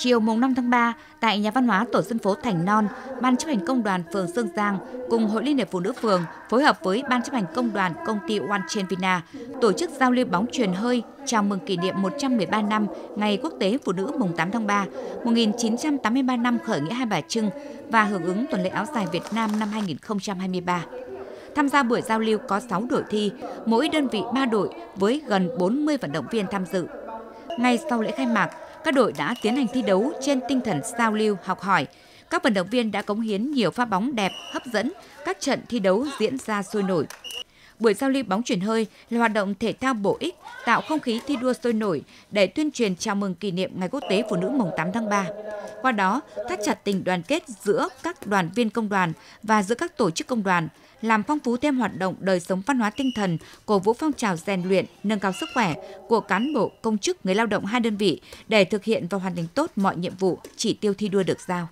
Chiều mùng 5 tháng 3, tại nhà văn hóa tổ dân phố Thành Non, Ban chấp hành Công đoàn phường Xương Giang cùng Hội Liên hiệp Phụ nữ phường phối hợp với Ban chấp hành Công đoàn công ty One Chain Vina tổ chức giao lưu bóng chuyền hơi chào mừng kỷ niệm 113 năm Ngày Quốc tế Phụ nữ mùng 8 tháng 3, 1983 năm khởi nghĩa Hai Bà Trưng và hưởng ứng tuần lễ áo dài Việt Nam năm 2023. Tham gia buổi giao lưu có 6 đội thi, mỗi đơn vị 3 đội với gần 40 vận động viên tham dự. Ngay sau lễ khai mạc, các đội đã tiến hành thi đấu trên tinh thần giao lưu, học hỏi. Các vận động viên đã cống hiến nhiều pha bóng đẹp, hấp dẫn, các trận thi đấu diễn ra sôi nổi. Buổi giao lưu bóng chuyền hơi là hoạt động thể thao bổ ích, tạo không khí thi đua sôi nổi để tuyên truyền chào mừng kỷ niệm Ngày Quốc tế Phụ nữ mùng 8 tháng 3. Qua đó, thắt chặt tình đoàn kết giữa các đoàn viên công đoàn và giữa các tổ chức công đoàn, làm phong phú thêm hoạt động đời sống văn hóa tinh thần, cổ vũ phong trào rèn luyện, nâng cao sức khỏe của cán bộ, công chức, người lao động hai đơn vị để thực hiện và hoàn thành tốt mọi nhiệm vụ, chỉ tiêu thi đua được giao.